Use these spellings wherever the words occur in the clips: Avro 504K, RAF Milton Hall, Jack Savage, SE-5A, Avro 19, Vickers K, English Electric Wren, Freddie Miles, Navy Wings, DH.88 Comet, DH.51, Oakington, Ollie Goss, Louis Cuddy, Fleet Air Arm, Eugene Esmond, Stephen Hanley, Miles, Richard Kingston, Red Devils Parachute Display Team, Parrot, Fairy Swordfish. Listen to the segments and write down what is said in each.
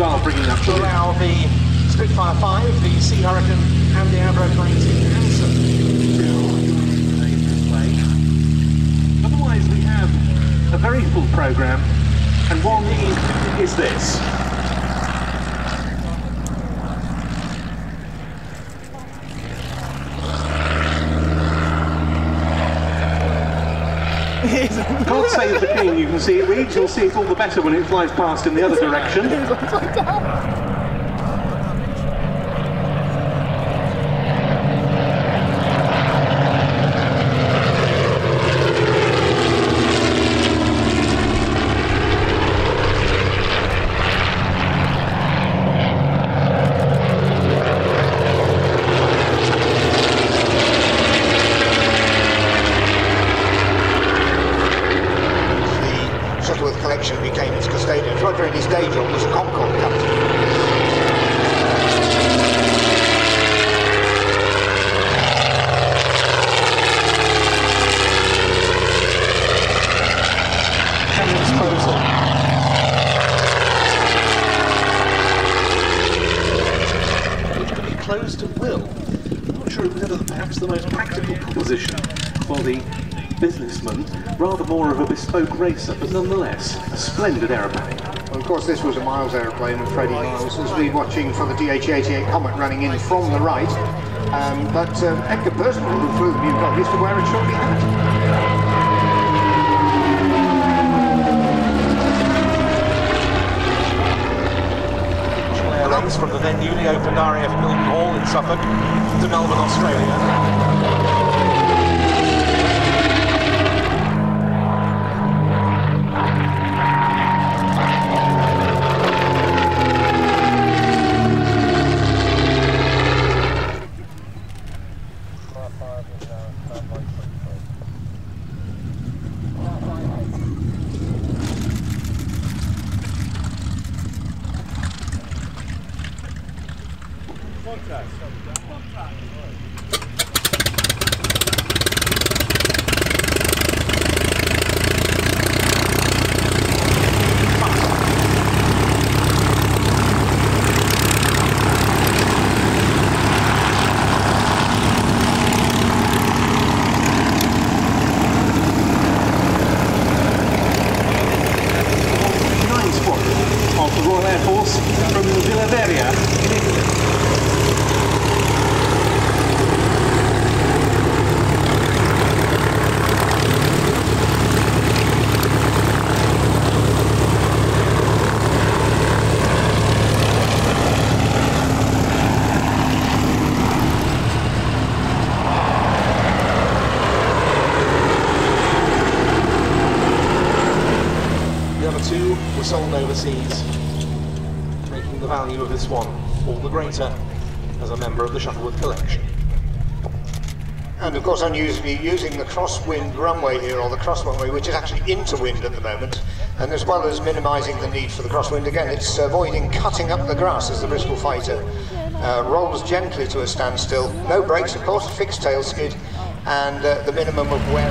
Doyle bringing up to allow the Spitfire 5, the Sea Hurricane and the Avro 19 answer to . Otherwise we have a very full programme, and one is this. God Save the King, you can see it reads, you'll see it all the better when it flies past in the other direction. Racer, but nonetheless, a splendid aeroplane. Well, of course, this was a Miles aeroplane, and Freddie Miles has been watching for the DH.88 Comet running in from the right. But Edgar Percival, who flew the new one, used to wear it shortly after. Runs from the then newly opened RAF Milton Hall in Suffolk to Melbourne, Australia. Sold overseas, making the value of this one all the greater as a member of the Shuttleworth Collection. And of course, unusually using the crosswind runway here, or the crossway, which is actually into wind at the moment, and as well as minimising the need for the crosswind again, it's avoiding cutting up the grass as the Bristol fighter rolls gently to a standstill. No brakes, of course, fixed tail skid, and the minimum of wear.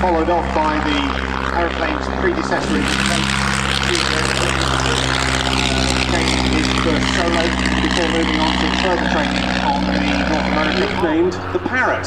Followed off by the aeroplane's predecessor in his first solo before moving on to further training on the North American, nicknamed the Parrot.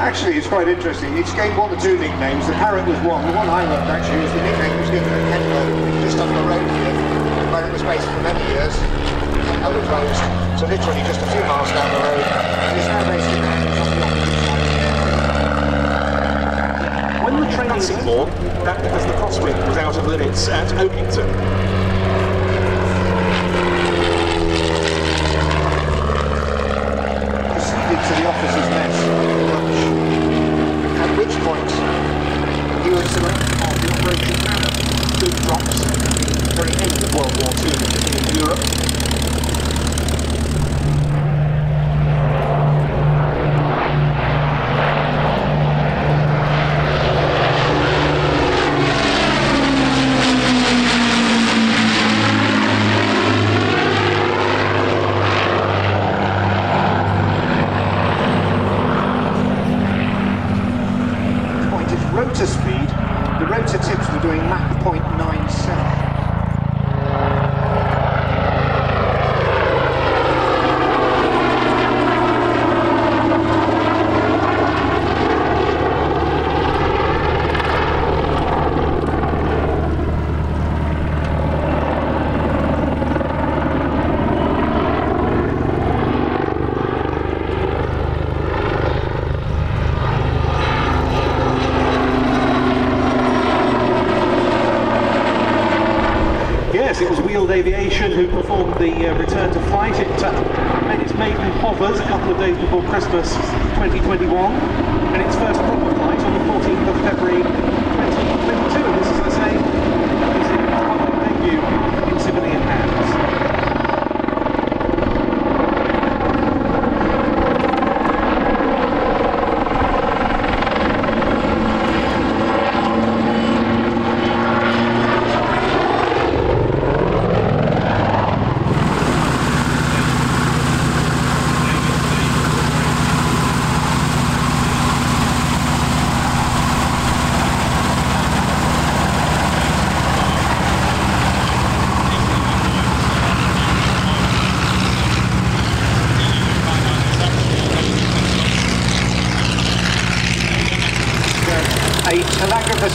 Actually, it's quite interesting. Each game won the two nicknames. The Parrot was one. The one I loved actually was the nickname was given to Kenpo, just on the road here, where it was based for many years. Other roads, so literally just a few miles down the road. And it's now based in . When the train seaborne, that because the crosswind was out of limits at Oakington. Proceeded to the officers' mess lunch, at which point the US selection of the Operation Banner stood drops at the very end of World War II in Europe. Yes, it was Wheeled Aviation who performed the return to flight. It made its maiden hovers a couple of days before Christmas 2021 and its first proper flight on the 14th of February 2022. And this is the same as its public debut in civilian hands.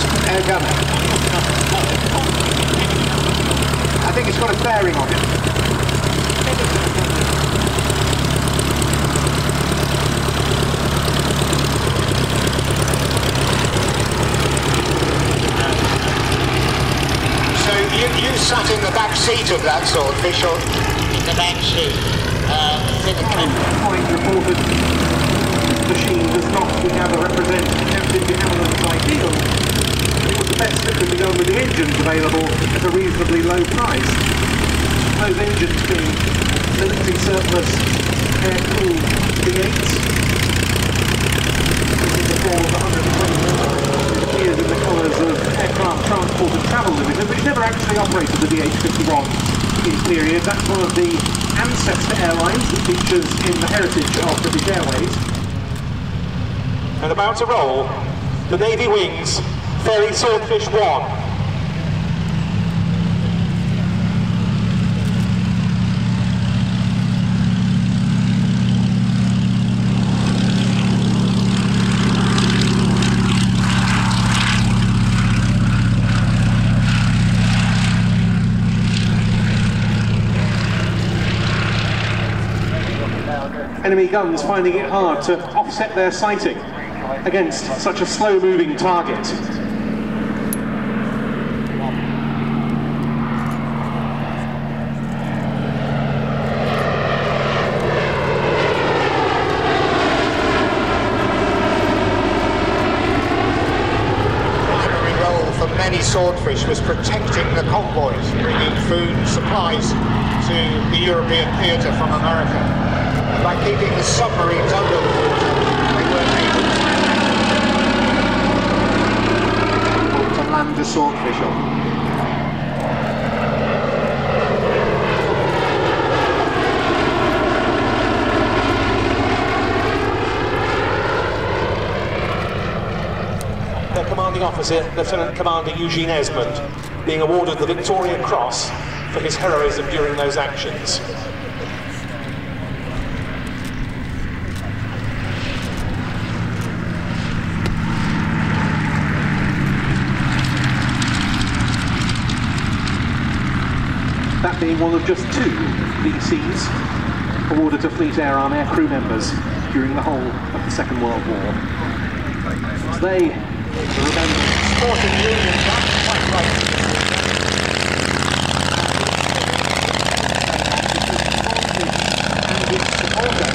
I think it's got a fairing on it. So you sat in the back seat of that swordfish, or in the back seat? The machine does not, we gather, represent everything the elements ideal. Best that could be done with the engines available at a reasonably low price. Those engines being military surplus air-cooled V8s. This is a ball of 120 appears in the colours of Aircraft Transport and Travel Limited, which never actually operated the DH.51 in period. That's one of the ancestor airlines that features in the heritage of British Airways. And about to roll, the Navy Wings Fairy Swordfish 1. Enemy guns finding it hard to offset their sighting against such a slow-moving target. Swordfish was protecting the convoys, bringing food and supplies to the European theatre from America. And by keeping the submarines under the water, they weren't able to land a swordfish on. Commanding officer, Lieutenant Commander Eugene Esmond, being awarded the Victoria Cross for his heroism during those actions. That being one of just two VCs awarded to Fleet Air Arm air crew members during the whole of the Second World War. So they Sporting Union, that's quite right. And it's supported.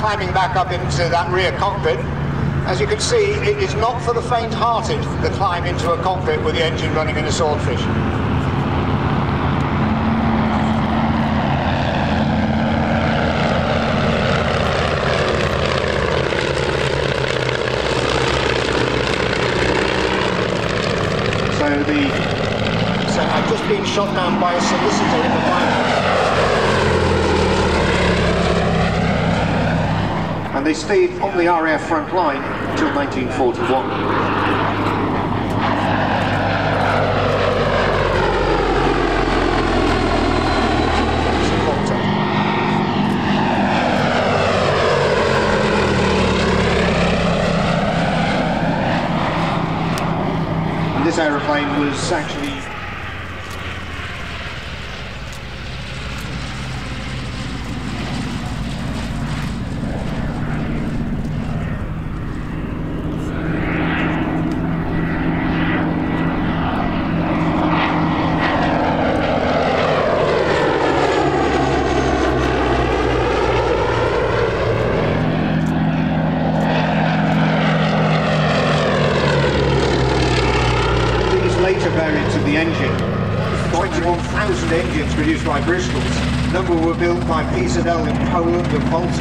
Climbing back up into that rear cockpit, as you can see, it is not for the faint-hearted, the climb into a cockpit with the engine running in a swordfish. So I've just been shot down by a solicitor in the White House. they stayed on the RAF front line until 1941. This aeroplane was actually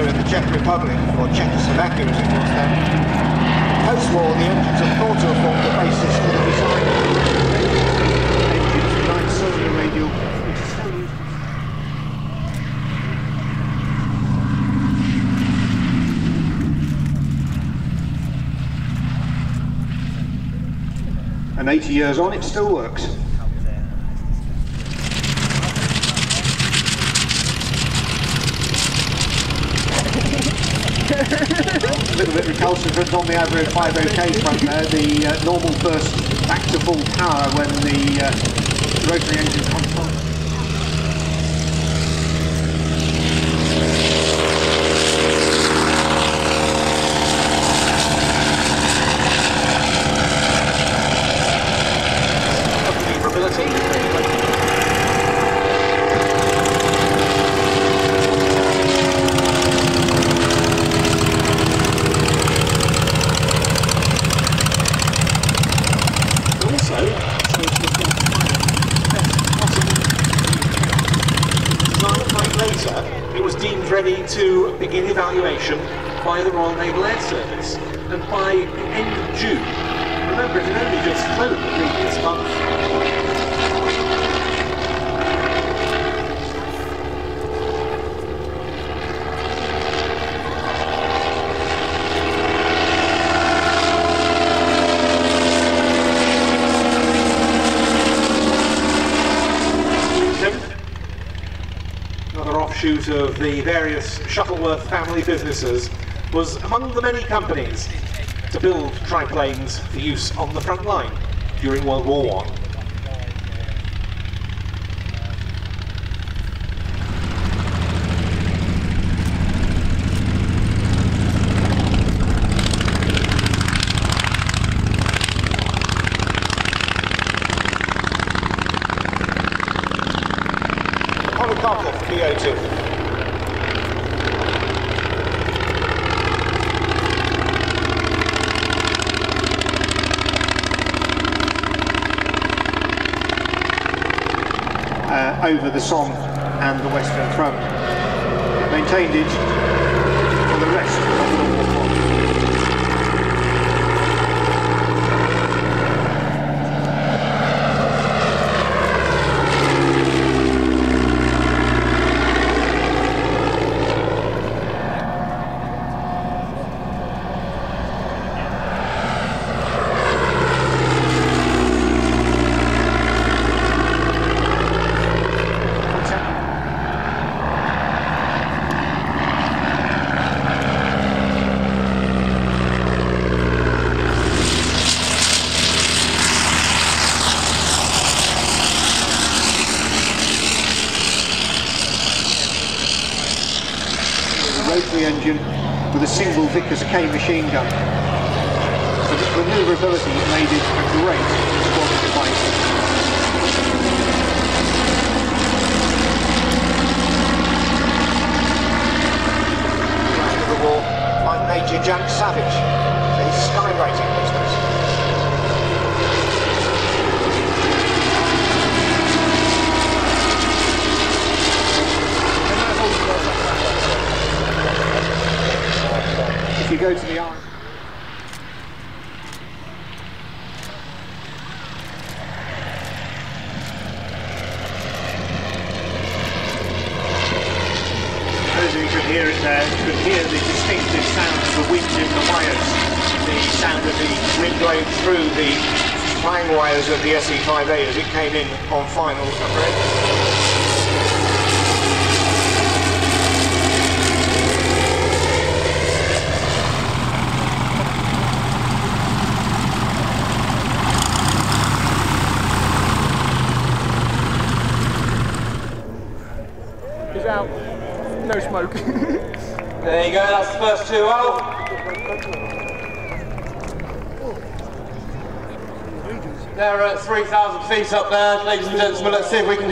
in the Czech Republic, or Czechoslovakia as it was then. Post-war, the engines of thought to have formed the basis for the design of the engines with 9-cylinder radial, which is still used. And 80 years on, it still works. A little bit recalcitrant on the Avro 50K front there, the normal burst back to full power when the rotary engine comes on. By the Royal Naval Air Service, and by the end of June, remember it had only just flown the previous month. Another offshoot of the various Shuttleworth family businesses, was among the many companies to build triplanes for use on the front line during World War I. Over the Somme and the Western Front. It maintained it for the rest of the Vickers K machine gun. So this manoeuvrability made it a great squadron device. After the war, by Major Jack Savage for his skywriting business. If you go to the arm. There's could hear the distinctive sound of the wind in the wires, the sound of the wind blowing through the flying wires of the SE-5A as it came in on final upright. No smoke. There you go, that's the first 2-0. They're at 3,000 feet up there, ladies and gentlemen. Let's see if we can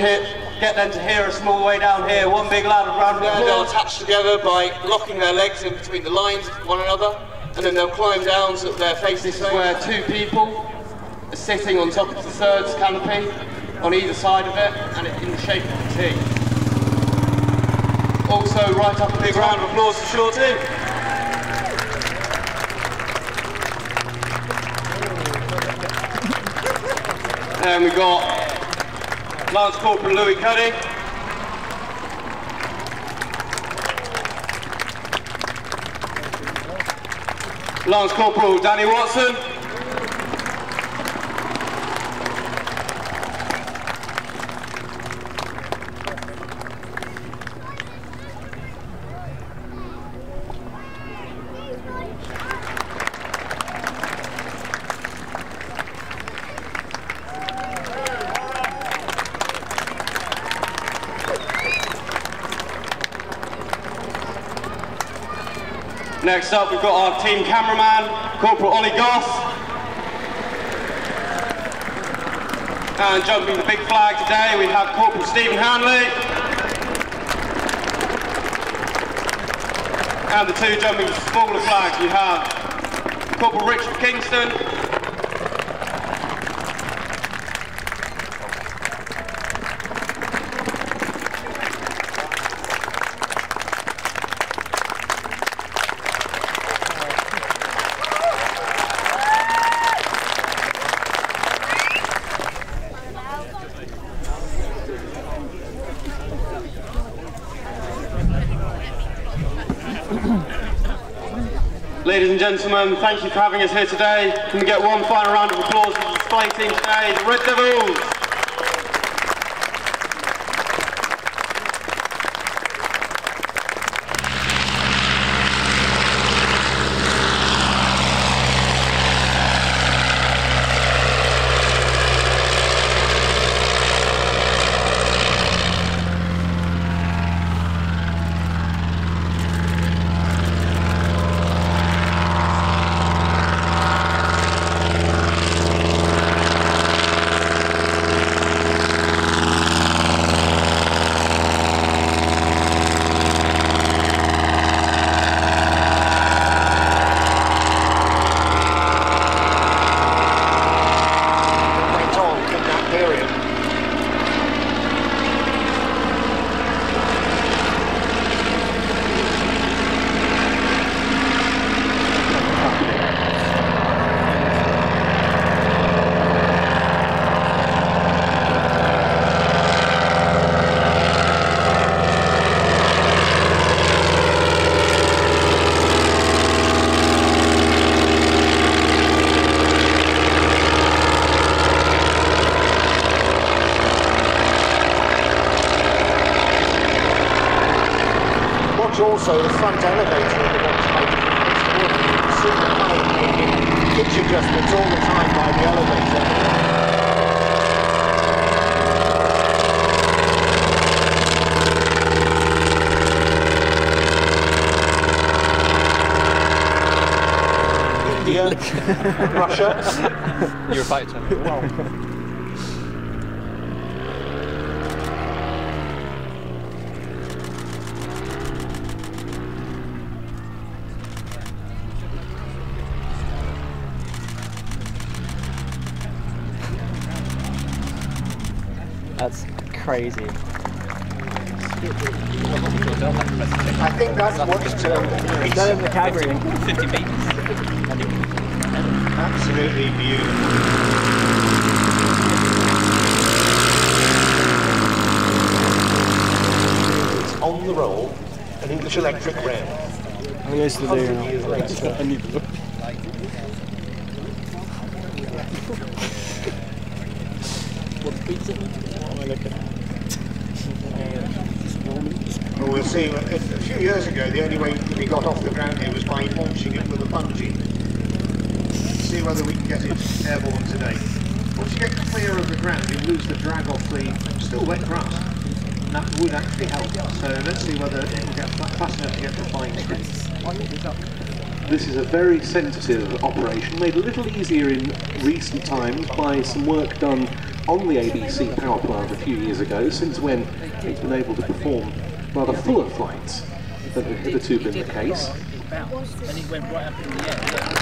get them to hear a small way down here. One big loud round. They are attached together by locking their legs in between the lines of one another, and then they'll climb down so that their faces are where two people are sitting on top of the third's canopy on either side of it, and it's in the shape of a T. Also, right up a big round of applause for Shorty. And we've got Lance Corporal Louis Cuddy. Lance Corporal Danny Watson. Next up, we've got our team cameraman, Corporal Ollie Goss. And jumping the big flag today, we have Corporal Stephen Hanley. And the two jumping the smaller flags, we have Corporal Richard Kingston . Ladies and gentlemen, thank you for having us here today. Can we get one final round of applause for the display team today, the Red Devils? Also, the front elevator of the box is supervised pitch adjustments all the time by the elevator. India, Russia. You're a fighter. Well. That's crazy. I think that's what's termed the cavalry. 50 meters. Absolutely beautiful. It's on the roll. an English Electric Wren. I guess today, I need to look. Well, we'll see. A few years ago, the only way we got off the ground here was by launching it with a bungee. Let's see whether we can get it airborne today. Once you get clear of the ground, you lose the drag off the still wet grass. And that would actually help. So let's see whether it will get fast enough to get the flying speed. This is a very sensitive operation, made a little easier in recent times by some work done on the ABC power plant a few years ago, since when it's been able to perform rather fuller flights than had hitherto been the case. And it went right up in the air.